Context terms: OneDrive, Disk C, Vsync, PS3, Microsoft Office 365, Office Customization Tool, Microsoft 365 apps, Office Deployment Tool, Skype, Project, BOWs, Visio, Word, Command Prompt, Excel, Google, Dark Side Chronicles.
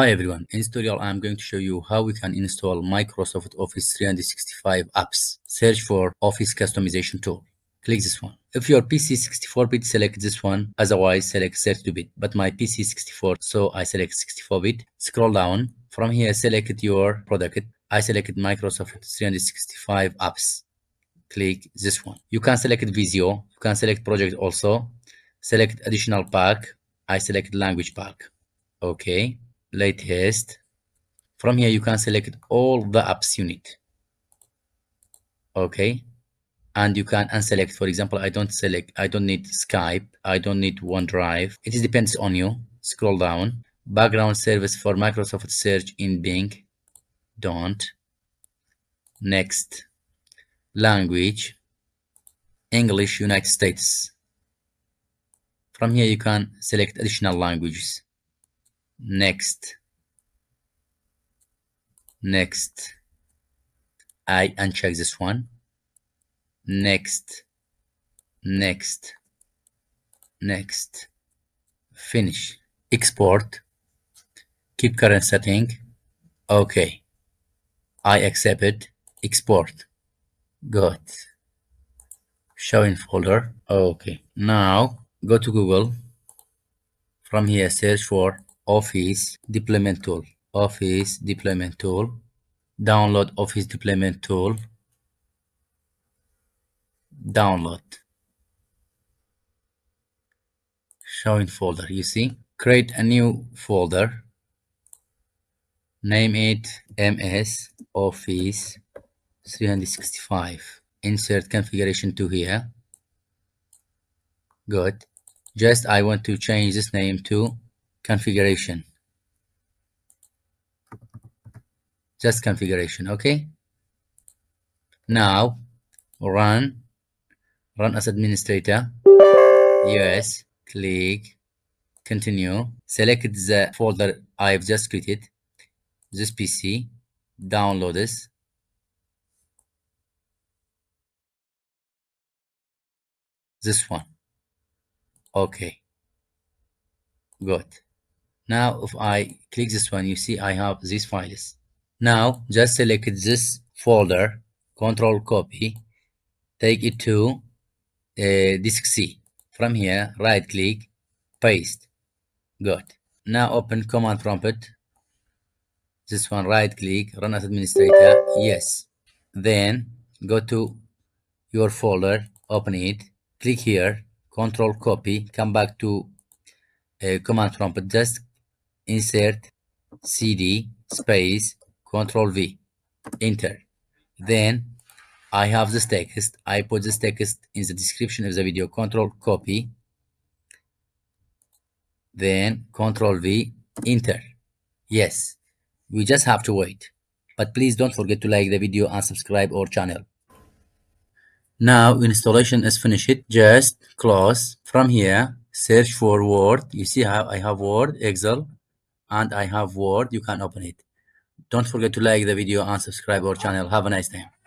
Hi everyone, in this tutorial I am going to show you how we can install Microsoft Office 365 apps. Search for Office Customization Tool. Click this one. If your PC is 64-bit, select this one, otherwise select 32-bit. But my PC is 64, so I select 64-bit. Scroll down. From here select your product. I selected Microsoft 365 apps. Click this one. You can select Visio. You can select Project also. Select Additional Pack. I select Language Pack. Okay. Latest. From here you can select all the apps you need. Okay, and you can unselect. For example, I don't need Skype, I don't need OneDrive. It depends on you. Scroll down. Background service for Microsoft search in Bing. Don't. Next. Language English, United States. From here you can select additional languages. Next. I uncheck this one. Next. Finish. Export. Keep current setting. Okay. I accept it. Export. Good. Show in folder. Okay. Now go to Google. From here search for Office Deployment Tool. Office Deployment Tool. Download Office Deployment Tool. Download. Show in folder. You see? Create a new folder. Name it MS Office 365. Insert configuration to here. Good. Just I want to change this name to configuration. Just configuration. Okay. Now run as administrator. Yes. Click continue. Select the folder I've just created. This PC. Download this. This one. Okay. Good. Now if I click this one, you see I have these files. Now just select this folder, control copy, take it to Disk C. From here right click, paste. Good. Now open Command Prompt. This one right click, run as administrator. Yes. Then go to your folder, open it, click here, control copy, come back to Command Prompt, just insert CD space control V, enter. Then I have this text. I put this text in the description of the video. Control copy, then control V, enter. Yes, we just have to wait. But please don't forget to like the video and subscribe our channel. Now installation is finished. Just close. From here search for Word. You see how I have Word, Excel, and I have Word. You can open it. Don't forget to like the video and subscribe our channel. Have a nice day.